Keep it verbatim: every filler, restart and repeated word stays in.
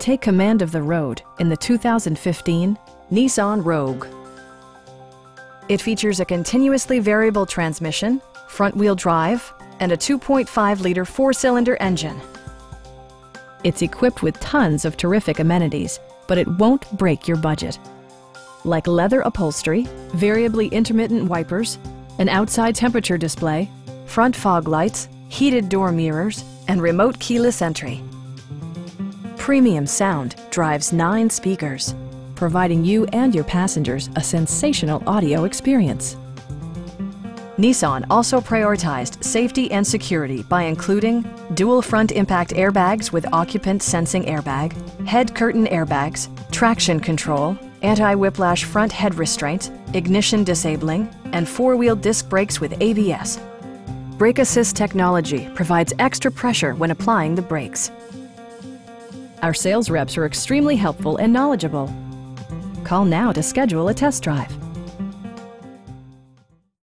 Take command of the road in the two thousand fifteen Nissan Rogue. It features a continuously variable transmission, front-wheel drive, and a two point five liter four-cylinder engine. It's equipped with tons of terrific amenities, but it won't break your budget. Like leather upholstery, variably intermittent wipers, an outside temperature display, front fog lights, heated door mirrors, and remote keyless entry. Premium sound drives nine speakers, providing you and your passengers a sensational audio experience. Nissan also prioritized safety and security by including dual front impact airbags with occupant sensing airbag, head curtain airbags, traction control, anti-whiplash front head restraint, ignition disabling, and four-wheel disc brakes with A B S. Brake assist technology provides extra pressure when applying the brakes. Our sales reps are extremely helpful and knowledgeable. Call now to schedule a test drive.